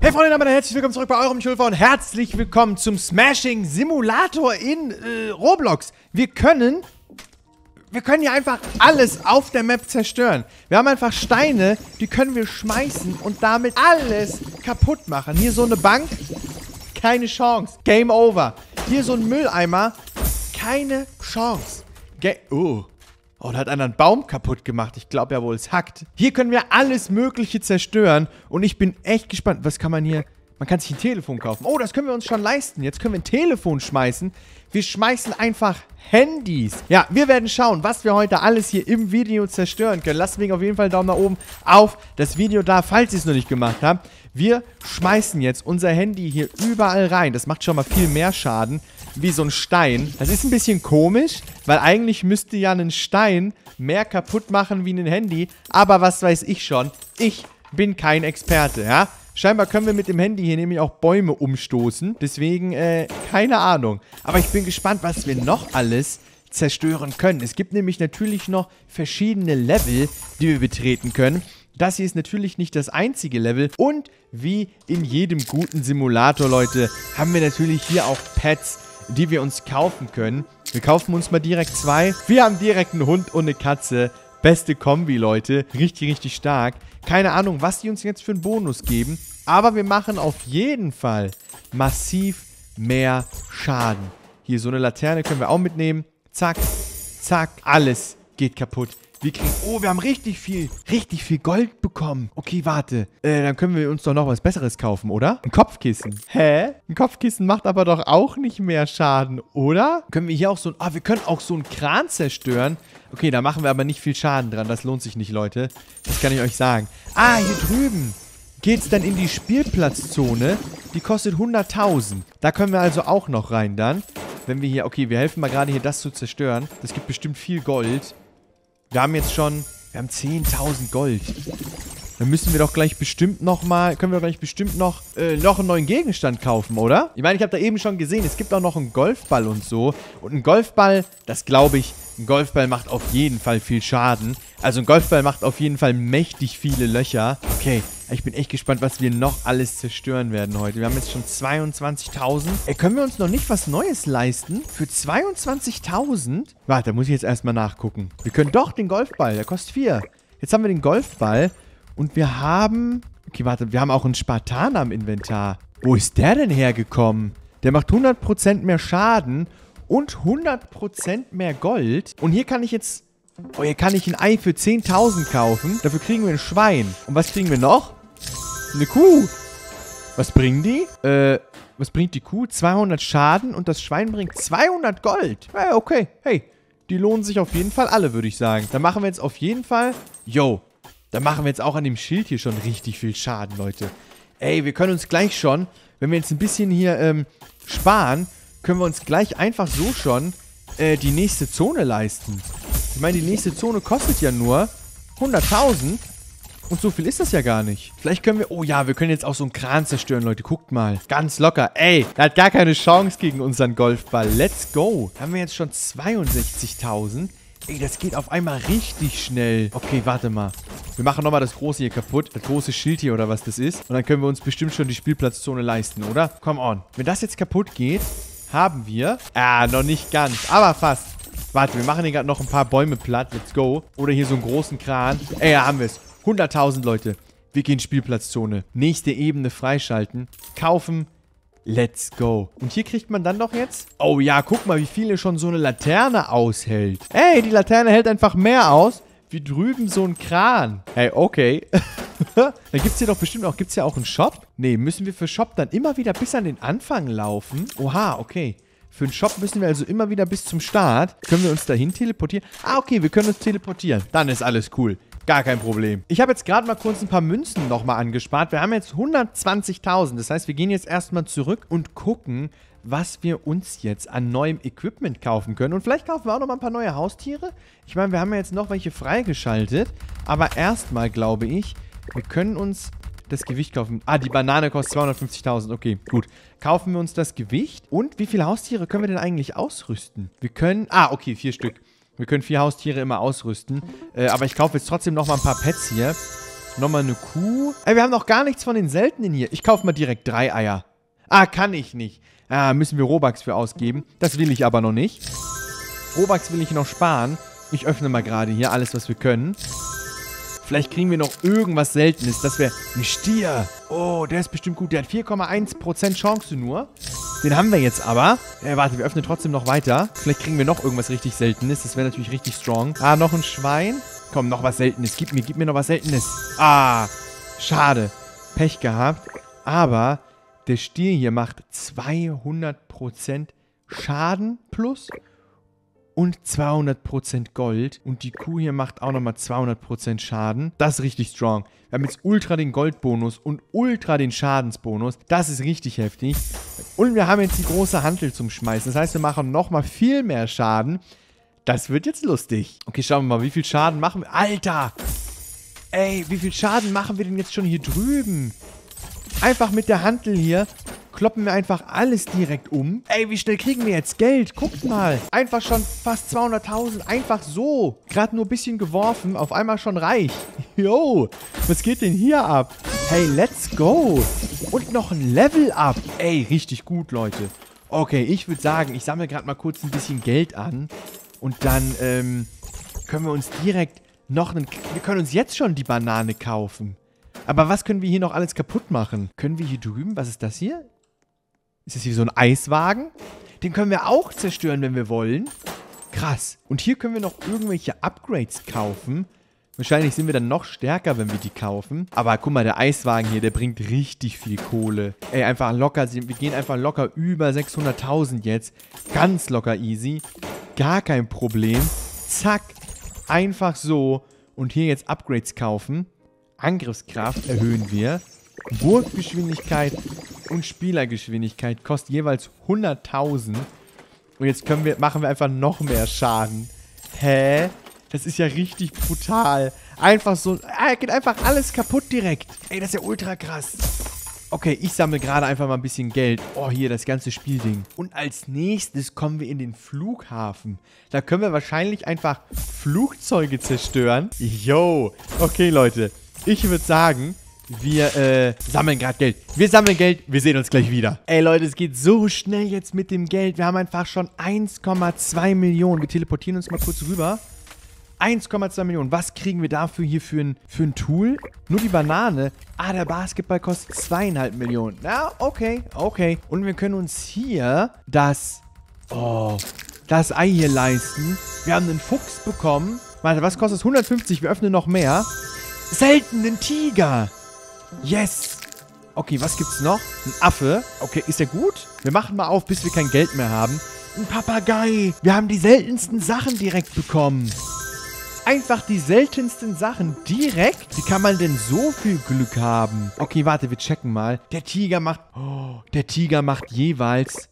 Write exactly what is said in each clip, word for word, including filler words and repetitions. Hey Freunde, damit herzlich willkommen zurück bei eurem Schulfer und herzlich willkommen zum Smashing Simulator in äh, Roblox. Wir können, wir können hier einfach alles auf der Map zerstören. Wir haben einfach Steine, die können wir schmeißen und damit alles kaputt machen. Hier so eine Bank, keine Chance. Game over. Hier so ein Mülleimer, keine Chance. Ga- oh. Oh, da hat einer einen Baum kaputt gemacht. Ich glaube ja wohl, es hackt. Hier können wir alles Mögliche zerstören. Und ich bin echt gespannt. Was kann man hier... Man kann sich ein Telefon kaufen. Oh, das können wir uns schon leisten. Jetzt können wir ein Telefon schmeißen. Wir schmeißen einfach Handys. Ja, wir werden schauen, was wir heute alles hier im Video zerstören können. Lasst deswegen auf jeden Fall einen Daumen nach oben auf das Video da, falls ihr es noch nicht gemacht habt. Wir schmeißen jetzt unser Handy hier überall rein. Das macht schon mal viel mehr Schaden. Wie so ein Stein. Das ist ein bisschen komisch, weil eigentlich müsste ja ein Stein mehr kaputt machen wie ein Handy. Aber was weiß ich schon, ich bin kein Experte, ja. Scheinbar können wir mit dem Handy hier nämlich auch Bäume umstoßen. Deswegen, äh, keine Ahnung. Aber ich bin gespannt, was wir noch alles zerstören können. Es gibt nämlich natürlich noch verschiedene Level, die wir betreten können. Das hier ist natürlich nicht das einzige Level. Und wie in jedem guten Simulator, Leute, haben wir natürlich hier auch Pets, die wir uns kaufen können. Wir kaufen uns mal direkt zwei. Wir haben direkt einen Hund und eine Katze. Beste Kombi, Leute. Richtig, richtig stark. Keine Ahnung, was die uns jetzt für einen Bonus geben. Aber wir machen auf jeden Fall massiv mehr Schaden. Hier, so eine Laterne können wir auch mitnehmen. Zack, zack. Alles geht kaputt. Wir kriegen... Oh, wir haben richtig viel, richtig viel Gold bekommen. Okay, warte. Äh, dann können wir uns doch noch was Besseres kaufen, oder? Ein Kopfkissen. Hä? Ein Kopfkissen macht aber doch auch nicht mehr Schaden, oder? Können wir hier auch so ein... Ah, wir können auch so einen Kran zerstören. Okay, da machen wir aber nicht viel Schaden dran. Das lohnt sich nicht, Leute. Das kann ich euch sagen. Ah, hier drüben geht's dann in die Spielplatzzone. Die kostet hunderttausend. Da können wir also auch noch rein dann. Wenn wir hier... Okay, wir helfen mal gerade hier das zu zerstören. Das gibt bestimmt viel Gold. Wir haben jetzt schon, wir haben zehntausend Gold. Dann müssen wir doch gleich bestimmt nochmal, können wir gleich bestimmt noch, äh, noch einen neuen Gegenstand kaufen, oder? Ich meine, ich habe da eben schon gesehen, es gibt auch noch einen Golfball und so. Und ein Golfball, das glaube ich, ein Golfball macht auf jeden Fall viel Schaden. Also ein Golfball macht auf jeden Fall mächtig viele Löcher. Okay, ich bin echt gespannt, was wir noch alles zerstören werden heute. Wir haben jetzt schon zweiundzwanzigtausend. Ey, können wir uns noch nicht was Neues leisten? Für zweiundzwanzigtausend? Warte, da muss ich jetzt erstmal nachgucken. Wir können doch den Golfball, der kostet vier. Jetzt haben wir den Golfball. Und wir haben... Okay, warte, wir haben auch einen Spartaner im Inventar. Wo ist der denn hergekommen? Der macht hundert Prozent mehr Schaden und hundert Prozent mehr Gold. Und hier kann ich jetzt... Oh, hier kann ich ein Ei für zehntausend kaufen. Dafür kriegen wir ein Schwein. Und was kriegen wir noch? Eine Kuh. Was bringen die? Äh, was bringt die Kuh? zweihundert Schaden und das Schwein bringt zweihundert Gold. Hey, okay, hey. Die lohnen sich auf jeden Fall alle, würde ich sagen. Dann machen wir jetzt auf jeden Fall... Yo. Da machen wir jetzt auch an dem Schild hier schon richtig viel Schaden, Leute. Ey, wir können uns gleich schon, wenn wir jetzt ein bisschen hier ähm, sparen, können wir uns gleich einfach so schon äh, die nächste Zone leisten. Ich meine, die nächste Zone kostet ja nur hunderttausend und so viel ist das ja gar nicht. Vielleicht können wir, oh ja, wir können jetzt auch so einen Kran zerstören, Leute. Guckt mal, ganz locker. Ey, der hat gar keine Chance gegen unseren Golfball. Let's go. Da haben wir jetzt schon zweiundsechzigtausend. Ey, das geht auf einmal richtig schnell. Okay, warte mal. Wir machen nochmal das große hier kaputt. Das große Schild hier oder was das ist. Und dann können wir uns bestimmt schon die Spielplatzzone leisten, oder? Come on. Wenn das jetzt kaputt geht, haben wir... Ah, noch nicht ganz. Aber fast. Warte, wir machen hier gerade noch ein paar Bäume platt. Let's go. Oder hier so einen großen Kran. Ey, da haben wir es. hunderttausend, Leute. Wir gehen Spielplatzzone. Nächste Ebene freischalten. Kaufen. Let's go. Und hier kriegt man dann doch jetzt... Oh ja, guck mal, wie viele schon so eine Laterne aushält. Ey, die Laterne hält einfach mehr aus, wie drüben so ein Kran. Hey, okay. Dann gibt es hier doch bestimmt auch... Gibt es ja auch einen Shop? Nee, müssen wir für Shop dann immer wieder bis an den Anfang laufen? Oha, okay. Für einen Shop müssen wir also immer wieder bis zum Start. Können wir uns dahin teleportieren? Ah, okay, wir können uns teleportieren. Dann ist alles cool. Gar kein Problem. Ich habe jetzt gerade mal kurz ein paar Münzen nochmal angespart. Wir haben jetzt hundertzwanzigtausend. Das heißt, wir gehen jetzt erstmal zurück und gucken, was wir uns jetzt an neuem Equipment kaufen können. Und vielleicht kaufen wir auch nochmal ein paar neue Haustiere. Ich meine, wir haben ja jetzt noch welche freigeschaltet. Aber erstmal glaube ich, wir können uns das Gewicht kaufen. Ah, die Banane kostet zweihundertfünfzigtausend. Okay, gut. Kaufen wir uns das Gewicht. Und wie viele Haustiere können wir denn eigentlich ausrüsten? Wir können... Ah, okay, vier Stück. Wir können vier Haustiere immer ausrüsten. Äh, aber ich kaufe jetzt trotzdem nochmal ein paar Pets hier. Nochmal eine Kuh. Ey, wir haben noch gar nichts von den Seltenen hier. Ich kaufe mal direkt drei Eier. Ah, kann ich nicht. Ah, müssen wir Robux für ausgeben. Das will ich aber noch nicht. Robux will ich noch sparen. Ich öffne mal gerade hier alles, was wir können. Vielleicht kriegen wir noch irgendwas Seltenes. Das wäre ein Stier. Oh, der ist bestimmt gut. Der hat vier Komma eins Prozent Chance nur. Den haben wir jetzt aber. Äh, warte, wir öffnen trotzdem noch weiter. Vielleicht kriegen wir noch irgendwas richtig Seltenes. Das wäre natürlich richtig strong. Ah, noch ein Schwein. Komm, noch was Seltenes. Gib mir, gib mir noch was Seltenes. Ah, schade. Pech gehabt. Aber der Stier hier macht zweihundert Prozent Schaden plus und zweihundert Prozent Gold. Und die Kuh hier macht auch nochmal zweihundert Prozent Schaden. Das ist richtig strong. Wir haben jetzt ultra den Goldbonus und ultra den Schadensbonus. Das ist richtig heftig. Und wir haben jetzt die große Hantel zum Schmeißen. Das heißt, wir machen nochmal viel mehr Schaden. Das wird jetzt lustig. Okay, schauen wir mal, wie viel Schaden machen wir... Alter! Ey, wie viel Schaden machen wir denn jetzt schon hier drüben? Einfach mit der Hantel hier kloppen wir einfach alles direkt um. Ey, wie schnell kriegen wir jetzt Geld? Guckt mal. Einfach schon fast zweihunderttausend. Einfach so. Gerade nur ein bisschen geworfen. Auf einmal schon reich. Yo, was geht denn hier ab? Hey, let's go. Und noch ein Level-Up. Ey, richtig gut, Leute. Okay, ich würde sagen, ich sammle gerade mal kurz ein bisschen Geld an. Und dann ähm, können wir uns direkt noch einen... Wir können uns jetzt schon die Banane kaufen. Aber was können wir hier noch alles kaputt machen? Können wir hier drüben... Was ist das hier? Ist das hier so ein Eiswagen? Den können wir auch zerstören, wenn wir wollen. Krass. Und hier können wir noch irgendwelche Upgrades kaufen. Wahrscheinlich sind wir dann noch stärker, wenn wir die kaufen. Aber guck mal, der Eiswagen hier, der bringt richtig viel Kohle. Ey, einfach locker... Wir gehen einfach locker über sechshunderttausend jetzt. Ganz locker easy. Gar kein Problem. Zack. Einfach so. Und hier jetzt Upgrades kaufen. Angriffskraft erhöhen wir. Burggeschwindigkeit und Spielergeschwindigkeit kostet jeweils hunderttausend. Und jetzt können wir, machen wir einfach noch mehr Schaden. Hä? Das ist ja richtig brutal. Einfach so. Ah, geht einfach alles kaputt direkt. Ey, das ist ja ultra krass. Okay, ich sammle gerade einfach mal ein bisschen Geld. Oh, hier, das ganze Spielding. Und als nächstes kommen wir in den Flughafen. Da können wir wahrscheinlich einfach Flugzeuge zerstören. Yo. Okay, Leute. Ich würde sagen, wir äh, sammeln gerade Geld. Wir sammeln Geld. Wir sehen uns gleich wieder. Ey, Leute, es geht so schnell jetzt mit dem Geld. Wir haben einfach schon eins Komma zwei Millionen. Wir teleportieren uns mal kurz rüber. eins Komma zwei Millionen. Was kriegen wir dafür hier für ein, für ein Tool? Nur die Banane. Ah, der Basketball kostet zweieinhalb Millionen. Na, okay, okay. Und wir können uns hier das... Oh, das Ei hier leisten. Wir haben einen Fuchs bekommen. Warte, was kostet das? hundertfünfzig. Wir öffnen noch mehr. Seltenen Tiger. Yes. Okay, was gibt's noch? Ein Affe. Okay, ist der gut? Wir machen mal auf, bis wir kein Geld mehr haben. Ein Papagei. Wir haben die seltensten Sachen direkt bekommen. Einfach die seltensten Sachen direkt? Wie kann man denn so viel Glück haben? Okay, warte, wir checken mal. Der Tiger macht... Oh, der Tiger macht jeweils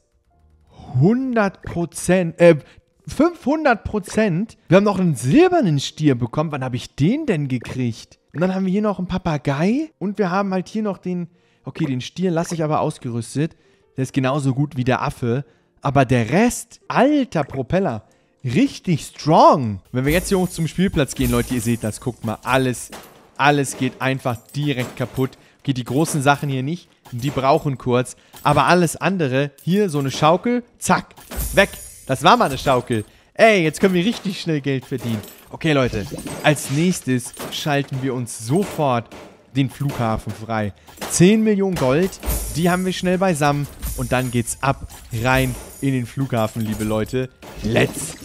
hundert Prozent... Äh, fünfhundert Prozent. Wir haben noch einen silbernen Stier bekommen. Wann habe ich den denn gekriegt? Und dann haben wir hier noch einen Papagei. Und wir haben halt hier noch den... Okay, den Stier lasse ich aber ausgerüstet. Der ist genauso gut wie der Affe. Aber der Rest... Alter Propeller... Richtig strong. Wenn wir jetzt hier hoch zum Spielplatz gehen, Leute, ihr seht das. Guckt mal, alles, alles geht einfach direkt kaputt. Okay, die großen Sachen hier nicht, die brauchen kurz. Aber alles andere, hier so eine Schaukel, zack, weg. Das war mal eine Schaukel. Ey, jetzt können wir richtig schnell Geld verdienen. Okay, Leute, als nächstes schalten wir uns sofort den Flughafen frei. zehn Millionen Gold, die haben wir schnell beisammen. Und dann geht's ab, rein in den Flughafen, liebe Leute. Let's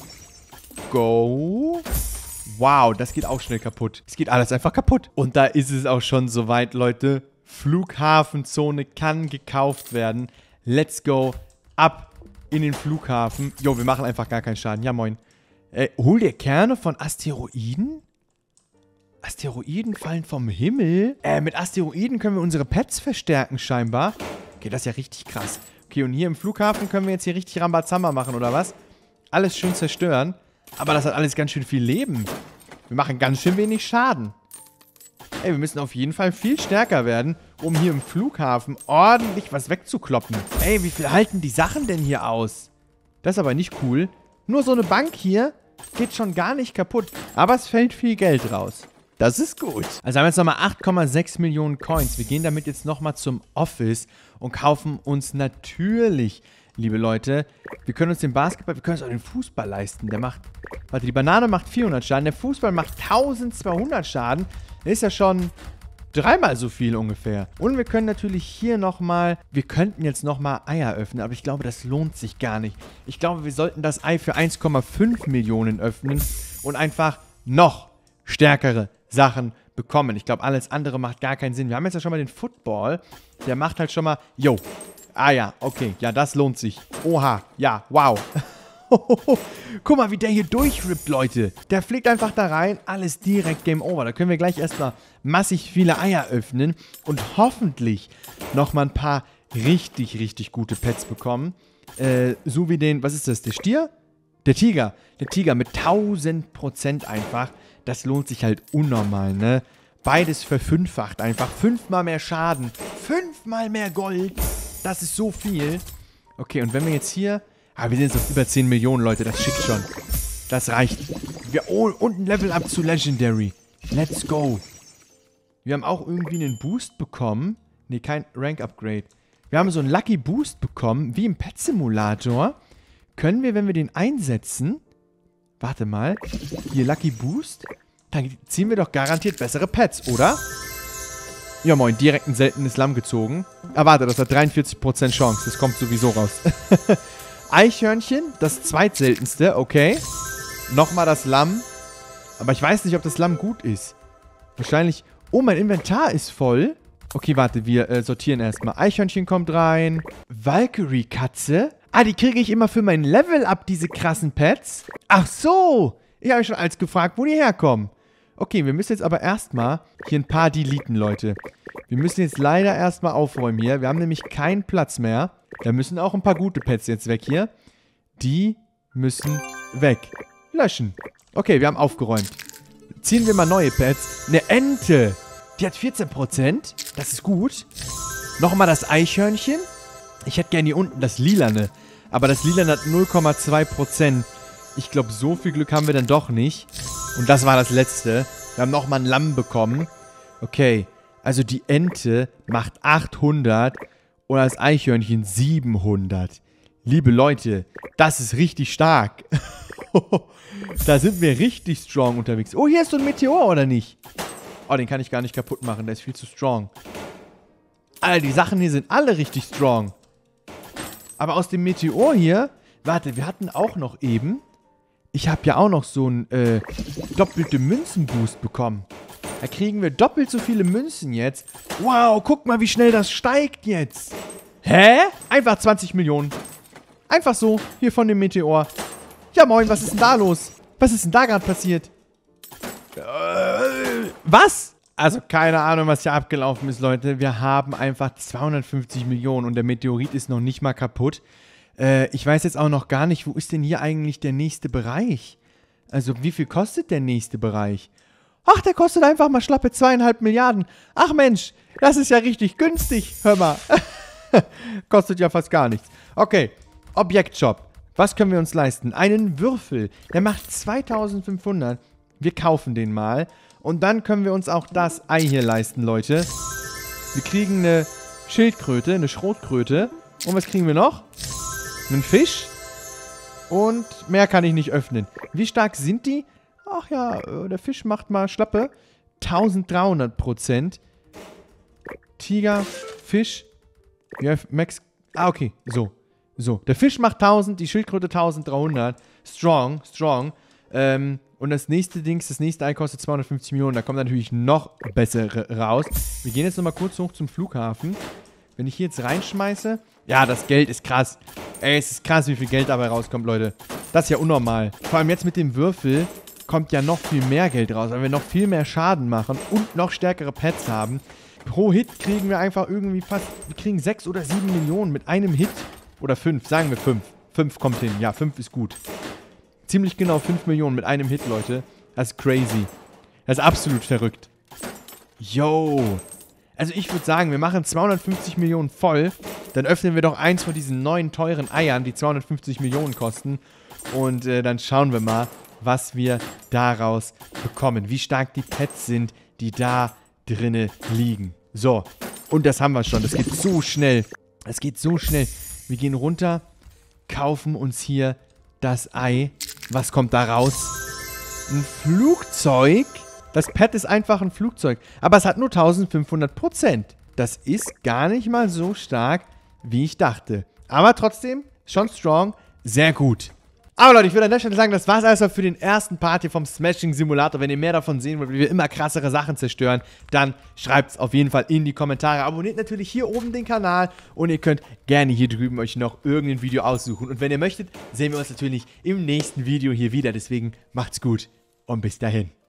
go. Wow, das geht auch schnell kaputt. Es geht alles einfach kaputt. Und da ist es auch schon soweit, Leute. Flughafenzone kann gekauft werden. Let's go. Ab in den Flughafen. Jo, wir machen einfach gar keinen Schaden. Ja, moin. Äh, hol dir Kerne von Asteroiden? Asteroiden fallen vom Himmel? Äh, mit Asteroiden können wir unsere Pets verstärken scheinbar. Okay, das ist ja richtig krass. Okay, und hier im Flughafen können wir jetzt hier richtig Rambazamba machen, oder was? Alles schön zerstören. Aber das hat alles ganz schön viel Leben. Wir machen ganz schön wenig Schaden. Ey, wir müssen auf jeden Fall viel stärker werden, um hier im Flughafen ordentlich was wegzukloppen. Ey, wie viel halten die Sachen denn hier aus? Das ist aber nicht cool. Nur so eine Bank hier geht schon gar nicht kaputt. Aber es fällt viel Geld raus. Das ist gut. Also haben wir jetzt nochmal acht Komma sechs Millionen Coins. Wir gehen damit jetzt nochmal zum Office und kaufen uns natürlich, liebe Leute, wir können uns den Basketball, wir können uns auch den Fußball leisten. Der macht, warte, die Banane macht vierhundert Schaden, der Fußball macht eintausendzweihundert Schaden. Das ist ja schon dreimal so viel ungefähr. Und wir können natürlich hier nochmal, wir könnten jetzt nochmal Eier öffnen, aber ich glaube, das lohnt sich gar nicht. Ich glaube, wir sollten das Ei für eins Komma fünf Millionen öffnen und einfach noch stärkere Sachen bekommen. Ich glaube, alles andere macht gar keinen Sinn. Wir haben jetzt ja schon mal den Football. Der macht halt schon mal... Yo. Ah ja, okay. Ja, das lohnt sich. Oha. Ja, wow. Guck mal, wie der hier durchrippt, Leute. Der fliegt einfach da rein. Alles direkt Game Over. Da können wir gleich erstmal massig viele Eier öffnen und hoffentlich nochmal ein paar richtig, richtig gute Pets bekommen. Äh, so wie den... Was ist das? Der Stier? Der Tiger. Der Tiger mit tausend Prozent einfach. Das lohnt sich halt unnormal, ne? Beides verfünffacht einfach. Fünfmal mehr Schaden. Fünfmal mehr Gold. Das ist so viel. Okay, und wenn wir jetzt hier... Ah, wir sind jetzt auf über zehn Millionen, Leute. Das schickt schon. Das reicht. Wir, oh, und ein Level-Up zu Legendary. Let's go. Wir haben auch irgendwie einen Boost bekommen. Ne, kein Rank-Upgrade. Wir haben so einen Lucky Boost bekommen, wie im Pet-Simulator. Können wir, wenn wir den einsetzen... Warte mal. Hier, Lucky Boost. Dann ziehen wir doch garantiert bessere Pets, oder? Ja, moin. Direkt ein seltenes Lamm gezogen. Ah, warte, das hat dreiundvierzig Prozent Chance. Das kommt sowieso raus. Eichhörnchen, das zweitseltenste. Okay. Nochmal das Lamm. Aber ich weiß nicht, ob das Lamm gut ist. Wahrscheinlich... Oh, mein Inventar ist voll. Okay, warte, wir äh, sortieren erstmal. Eichhörnchen kommt rein. Valkyrie-Katze. Ah, die kriege ich immer für mein Level-Up, diese krassen Pets. Ach so. Ich habe mich schon als gefragt, wo die herkommen. Okay, wir müssen jetzt aber erstmal hier ein paar deleten, Leute. Wir müssen jetzt leider erstmal aufräumen hier. Wir haben nämlich keinen Platz mehr. Da müssen auch ein paar gute Pets jetzt weg hier. Die müssen weg. Löschen. Okay, wir haben aufgeräumt. Ziehen wir mal neue Pets. Eine Ente. Die hat vierzehn Prozent. Das ist gut. Nochmal das Eichhörnchen. Ich hätte gerne hier unten das Lilane. Aber das Lilane hat null Komma zwei Prozent. Ich glaube, so viel Glück haben wir dann doch nicht. Und das war das Letzte. Wir haben nochmal ein Lamm bekommen. Okay, also die Ente macht achthundert und das Eichhörnchen siebenhundert. Liebe Leute, das ist richtig stark. Da sind wir richtig strong unterwegs. Oh, hier ist so ein Meteor, oder nicht? Oh, den kann ich gar nicht kaputt machen. Der ist viel zu strong. Alter, die Sachen hier sind alle richtig strong. Aber aus dem Meteor hier... Warte, wir hatten auch noch eben... Ich habe ja auch noch so einen äh, doppelte Münzen-Boost bekommen. Da kriegen wir doppelt so viele Münzen jetzt. Wow, guck mal, wie schnell das steigt jetzt. Hä? Einfach zwanzig Millionen. Einfach so, hier von dem Meteor. Ja moin, was ist denn da los? Was ist denn da gerade passiert? Äh, was? Also keine Ahnung, was hier abgelaufen ist, Leute. Wir haben einfach zweihundertfünfzig Millionen und der Meteorit ist noch nicht mal kaputt. Äh, ich weiß jetzt auch noch gar nicht, wo ist denn hier eigentlich der nächste Bereich? Also wie viel kostet der nächste Bereich? Ach, der kostet einfach mal schlappe zweieinhalb Milliarden. Ach Mensch, das ist ja richtig günstig. Hör mal. Kostet ja fast gar nichts. Okay, Objektshop. Was können wir uns leisten? Einen Würfel. Der macht zweitausendfünfhundert. Wir kaufen den mal. Und dann können wir uns auch das Ei hier leisten, Leute. Wir kriegen eine Schildkröte, eine Schrotkröte. Und was kriegen wir noch? Einen Fisch. Und mehr kann ich nicht öffnen. Wie stark sind die? Ach ja, der Fisch macht mal Schlappe. eintausenddreihundert Prozent. Tiger, Fisch. Ja, Max. Ah, okay. So. So. Der Fisch macht tausend, die Schildkröte eintausenddreihundert. Strong, strong. Ähm... Und das nächste Dings, das nächste Ei kostet zweihundertfünfzig Millionen. Da kommt natürlich noch bessere raus. Wir gehen jetzt nochmal kurz hoch zum Flughafen. Wenn ich hier jetzt reinschmeiße... Ja, das Geld ist krass. Ey, es ist krass, wie viel Geld dabei rauskommt, Leute. Das ist ja unnormal. Vor allem jetzt mit dem Würfel kommt ja noch viel mehr Geld raus, weil wir noch viel mehr Schaden machen und noch stärkere Pets haben. Pro Hit kriegen wir einfach irgendwie fast... Wir kriegen sechs oder sieben Millionen mit einem Hit. Oder fünf, sagen wir fünf. fünf kommt hin. Ja, fünf ist gut. Ziemlich genau fünf Millionen mit einem Hit, Leute. Das ist crazy. Das ist absolut verrückt. Yo. Also ich würde sagen, wir machen zweihundertfünfzig Millionen voll. Dann öffnen wir doch eins von diesen neuen teuren Eiern, die zweihundertfünfzig Millionen kosten. Und äh, dann schauen wir mal, was wir daraus bekommen. Wie stark die Pets sind, die da drinne liegen. So, und das haben wir schon. Das geht so schnell. Das geht so schnell. Wir gehen runter, kaufen uns hier das Ei. Was kommt da raus? Ein Flugzeug? Das Pet ist einfach ein Flugzeug. Aber es hat nur eintausendfünfhundert Prozent. Das ist gar nicht mal so stark, wie ich dachte. Aber trotzdem, schon strong, sehr gut. Aber Leute, ich würde an der Stelle sagen, das war es erstmal für den ersten Part hier vom Smashing Simulator. Wenn ihr mehr davon sehen wollt, wie wir immer krassere Sachen zerstören, dann schreibt es auf jeden Fall in die Kommentare. Abonniert natürlich hier oben den Kanal und ihr könnt gerne hier drüben euch noch irgendein Video aussuchen. Und wenn ihr möchtet, sehen wir uns natürlich im nächsten Video hier wieder. Deswegen macht's gut und bis dahin.